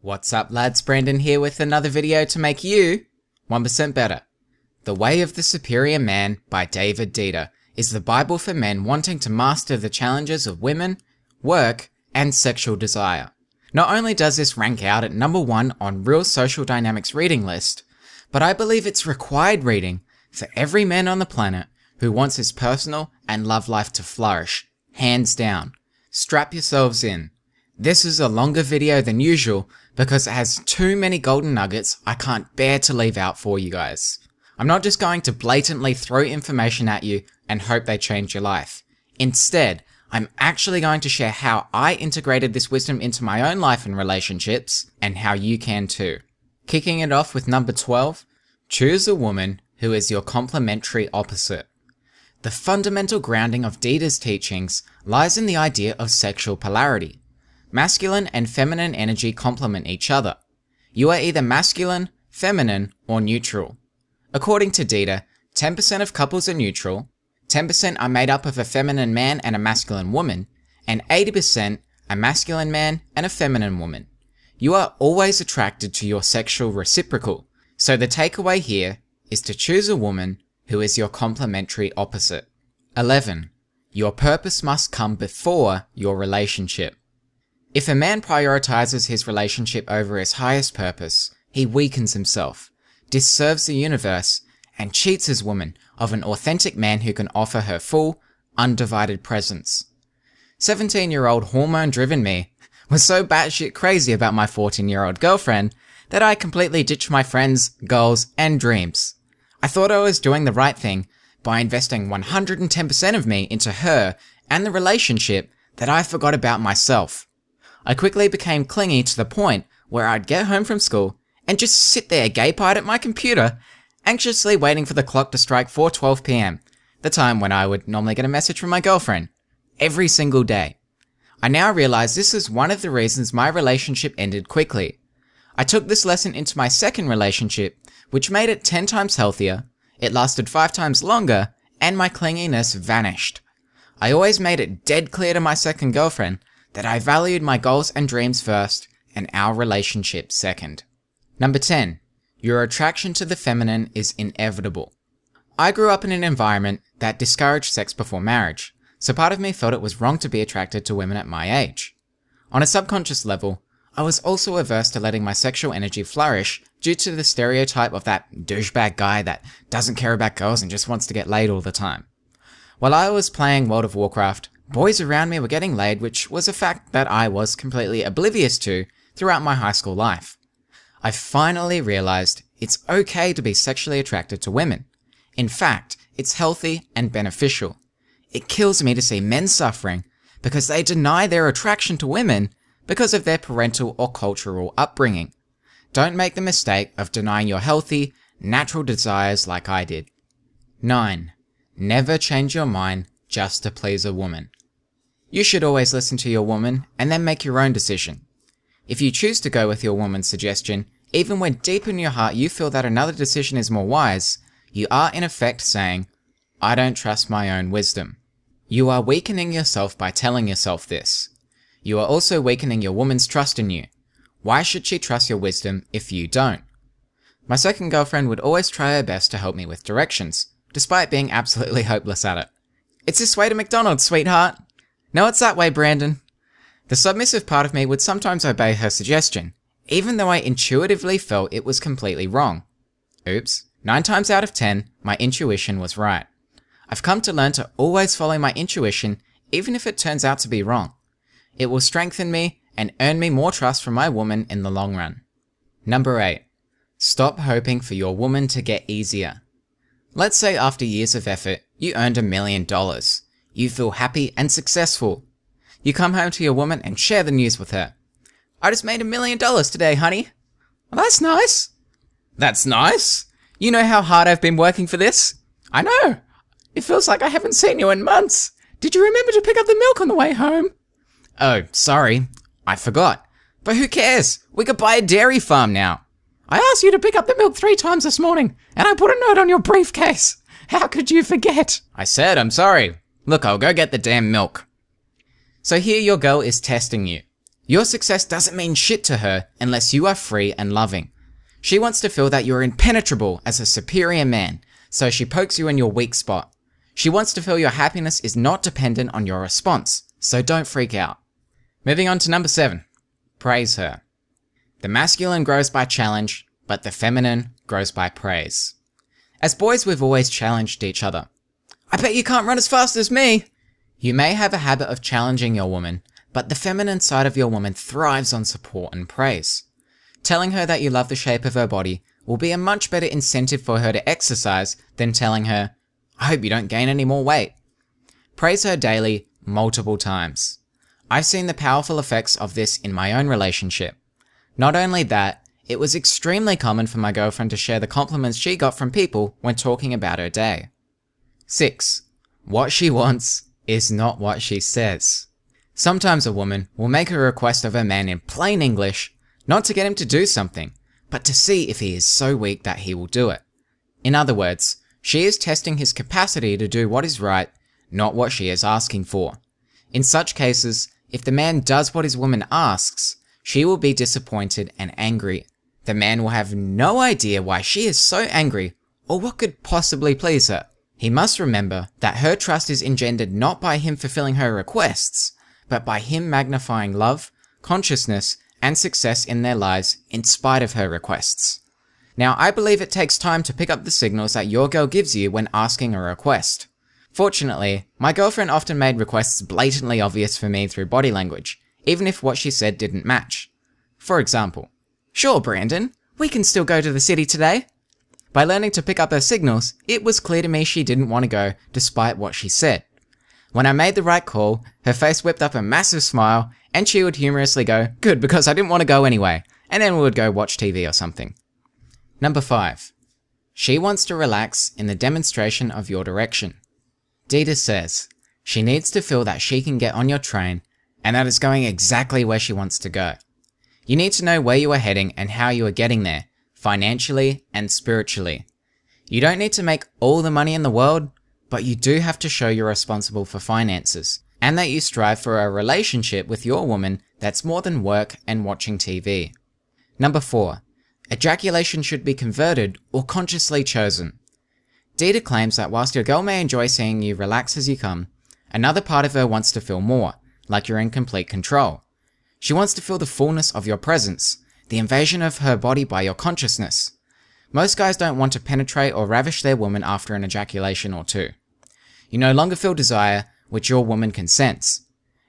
What's up lads, Brandon here with another video to make you 1% better. The Way of the Superior Man by David Deida is the Bible for men wanting to master the challenges of women, work, and sexual desire. Not only does this rank out at number 1 on Real Social Dynamics reading list, but I believe it's required reading for every man on the planet who wants his personal and love life to flourish, hands down. Strap yourselves in. This is a longer video than usual because it has too many golden nuggets I can't bear to leave out for you guys. I'm not just going to blatantly throw information at you and hope they change your life. Instead, I'm actually going to share how I integrated this wisdom into my own life and relationships, and how you can too. Kicking it off with number 12, choose a woman who is your complementary opposite. The fundamental grounding of Deida's teachings lies in the idea of sexual polarity. Masculine and feminine energy complement each other. You are either masculine, feminine, or neutral. According to Deida, 10% of couples are neutral, 10% are made up of a feminine man and a masculine woman, and 80% a masculine man and a feminine woman. You are always attracted to your sexual reciprocal, so the takeaway here is to choose a woman who is your complementary opposite. 11. Your purpose must come before your relationship. If a man prioritizes his relationship over his highest purpose, he weakens himself, disserves the universe, and cheats his woman of an authentic man who can offer her full, undivided presence. 17-year-old hormone-driven me was so batshit crazy about my 14-year-old girlfriend that I completely ditched my friends, goals, and dreams. I thought I was doing the right thing by investing 110% of me into her and the relationship that I forgot about myself. I quickly became clingy to the point where I'd get home from school and just sit there gape-eyed at my computer, anxiously waiting for the clock to strike 4:12 PM, the time when I would normally get a message from my girlfriend, every single day. I now realize this is one of the reasons my relationship ended quickly. I took this lesson into my second relationship, which made it 10 times healthier, it lasted 5 times longer, and my clinginess vanished. I always made it dead clear to my second girlfriend that I valued my goals and dreams first, and our relationship second. Number 10. Your attraction to the feminine is inevitable. I grew up in an environment that discouraged sex before marriage, so part of me felt it was wrong to be attracted to women at my age. On a subconscious level, I was also averse to letting my sexual energy flourish due to the stereotype of that douchebag guy that doesn't care about girls and just wants to get laid all the time. While I was playing World of Warcraft, boys around me were getting laid, which was a fact that I was completely oblivious to throughout my high school life. I finally realized it's okay to be sexually attracted to women. In fact, it's healthy and beneficial. It kills me to see men suffering because they deny their attraction to women because of their parental or cultural upbringing. Don't make the mistake of denying your healthy, natural desires like I did. 9. Never change your mind just to please a woman. You should always listen to your woman and then make your own decision. If you choose to go with your woman's suggestion, even when deep in your heart you feel that another decision is more wise, you are in effect saying, I don't trust my own wisdom. You are weakening yourself by telling yourself this. You are also weakening your woman's trust in you. Why should she trust your wisdom if you don't? My second girlfriend would always try her best to help me with directions, despite being absolutely hopeless at it. It's this way to McDonald's, sweetheart. No, it's that way, Brandon. The submissive part of me would sometimes obey her suggestion, even though I intuitively felt it was completely wrong. Oops, 9 times out of 10, my intuition was right. I've come to learn to always follow my intuition, even if it turns out to be wrong. It will strengthen me and earn me more trust from my woman in the long run. Number 8. Stop hoping for your woman to get easier. Let's say after years of effort, you earned $1 million. You feel happy and successful. You come home to your woman and share the news with her. I just made $1 million today, honey. Well, that's nice. That's nice. You know how hard I've been working for this? I know. It feels like I haven't seen you in months. Did you remember to pick up the milk on the way home? Oh, sorry. I forgot. But who cares? We could buy a dairy farm now. I asked you to pick up the milk 3 times this morning, and I put a note on your briefcase. How could you forget? I said, I'm sorry. Look, I'll go get the damn milk. So here your girl is testing you. Your success doesn't mean shit to her unless you are free and loving. She wants to feel that you're impenetrable as a superior man, so she pokes you in your weak spot. She wants to feel your happiness is not dependent on your response, so don't freak out. Moving on to number 7. Praise her. The masculine grows by challenge, but the feminine grows by praise. As boys, we've always challenged each other. I bet you can't run as fast as me! You may have a habit of challenging your woman, but the feminine side of your woman thrives on support and praise. Telling her that you love the shape of her body will be a much better incentive for her to exercise than telling her, I hope you don't gain any more weight. Praise her daily, multiple times. I've seen the powerful effects of this in my own relationship. Not only that, it was extremely common for my girlfriend to share the compliments she got from people when talking about her day. 6. What she wants is not what she says. Sometimes a woman will make a request of her man in plain English, not to get him to do something, but to see if he is so weak that he will do it. In other words, she is testing his capacity to do what is right, not what she is asking for. In such cases, if the man does what his woman asks, she will be disappointed and angry. The man will have no idea why she is so angry or what could possibly please her. He must remember that her trust is engendered not by him fulfilling her requests, but by him magnifying love, consciousness, and success in their lives in spite of her requests. Now, I believe it takes time to pick up the signals that your girl gives you when asking a request. Fortunately, my girlfriend often made requests blatantly obvious for me through body language, even if what she said didn't match. For example, "Sure, Brandon, we can still go to the city today." By learning to pick up her signals, it was clear to me she didn't want to go despite what she said. When I made the right call, her face whipped up a massive smile and she would humorously go, "Good, because I didn't want to go anyway," and then we would go watch TV or something. Number 5. She wants to relax in the demonstration of your direction. Deida says, she needs to feel that she can get on your train and that it's going exactly where she wants to go. You need to know where you are heading and how you are getting there, financially and spiritually. You don't need to make all the money in the world, but you do have to show you're responsible for finances and that you strive for a relationship with your woman that's more than work and watching TV. Number 4. Ejaculation should be converted or consciously chosen. Deida claims that whilst your girl may enjoy seeing you relax as you come, another part of her wants to feel more, like you're in complete control. She wants to feel the fullness of your presence, the invasion of her body by your consciousness. Most guys don't want to penetrate or ravish their woman after an ejaculation or two. You no longer feel desire, which your woman can sense.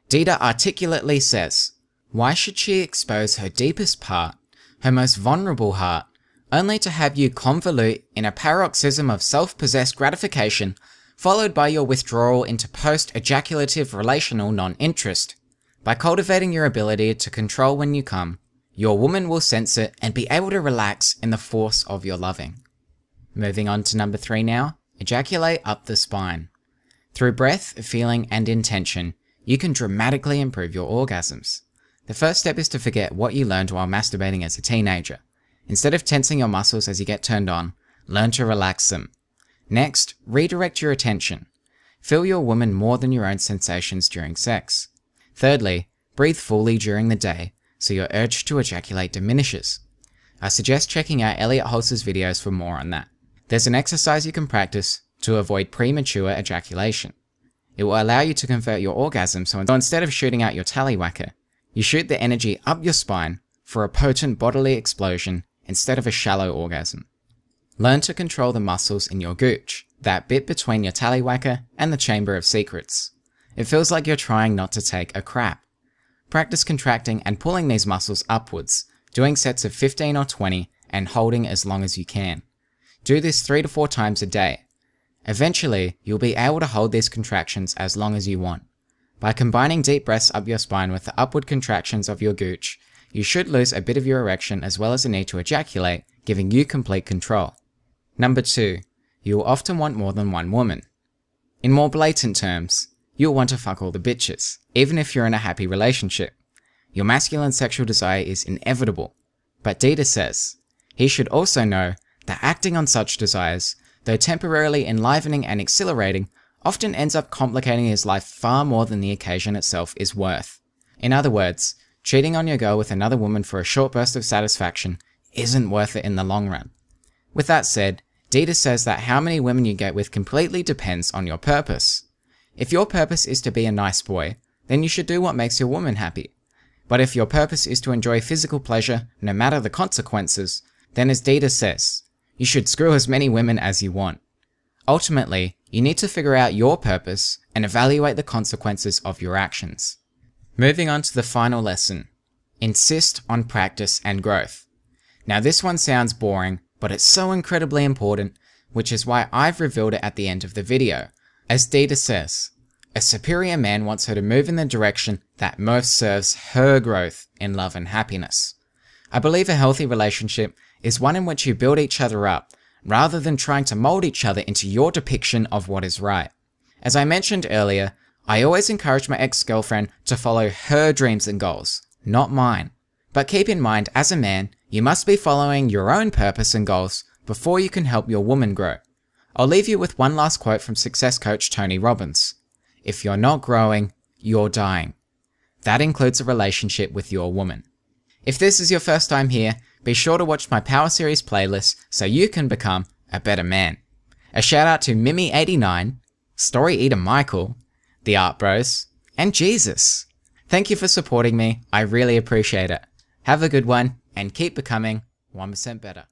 Deida articulately says, why should she expose her deepest part, her most vulnerable heart, only to have you convolute in a paroxysm of self-possessed gratification followed by your withdrawal into post-ejaculative relational non-interest. By cultivating your ability to control when you come, your woman will sense it and be able to relax in the force of your loving. Moving on to number 3 now, ejaculate up the spine. Through breath, feeling and intention, you can dramatically improve your orgasms. The first step is to forget what you learned while masturbating as a teenager. Instead of tensing your muscles as you get turned on, learn to relax them. Next, redirect your attention. Feel your woman more than your own sensations during sex. Thirdly, breathe fully during the day, so your urge to ejaculate diminishes. I suggest checking out Elliot Holz's videos for more on that. There's an exercise you can practice to avoid premature ejaculation. It will allow you to convert your orgasm, so instead of shooting out your tallywhacker, you shoot the energy up your spine for a potent bodily explosion instead of a shallow orgasm. Learn to control the muscles in your gooch, that bit between your tallywhacker and the chamber of secrets. It feels like you're trying not to take a crap. Practice contracting and pulling these muscles upwards, doing sets of 15 or 20 and holding as long as you can. Do this 3 to 4 times a day. Eventually, you'll be able to hold these contractions as long as you want. By combining deep breaths up your spine with the upward contractions of your gooch, you should lose a bit of your erection as well as the need to ejaculate, giving you complete control. Number 2. You will often want more than one woman. In more blatant terms, you'll want to fuck all the bitches, even if you're in a happy relationship. Your masculine sexual desire is inevitable, but Deida says, he should also know that acting on such desires, though temporarily enlivening and exhilarating, often ends up complicating his life far more than the occasion itself is worth. In other words, Cheating on your girl with another woman for a short burst of satisfaction isn't worth it in the long run. With that said, Deida says that how many women you get with completely depends on your purpose. If your purpose is to be a nice boy, then you should do what makes your woman happy. But if your purpose is to enjoy physical pleasure no matter the consequences, then as Deida says, you should screw as many women as you want. Ultimately, you need to figure out your purpose and evaluate the consequences of your actions. Moving on to the final lesson, insist on practice and growth. Now this one sounds boring, but it's so incredibly important, which is why I've revealed it at the end of the video. As Deida says, a superior man wants her to move in the direction that most serves her growth in love and happiness. I believe a healthy relationship is one in which you build each other up, rather than trying to mold each other into your depiction of what is right. As I mentioned earlier, I always encourage my ex-girlfriend to follow her dreams and goals, not mine. But keep in mind, as a man, you must be following your own purpose and goals before you can help your woman grow. I'll leave you with one last quote from success coach Tony Robbins. If you're not growing, you're dying. That includes a relationship with your woman. If this is your first time here, be sure to watch my Power Series playlist so you can become a better man. A shout out to Mimi89, Story Eater Michael, The Art Bros, and Jesus. Thank you for supporting me, I really appreciate it. Have a good one, and keep becoming 1% better.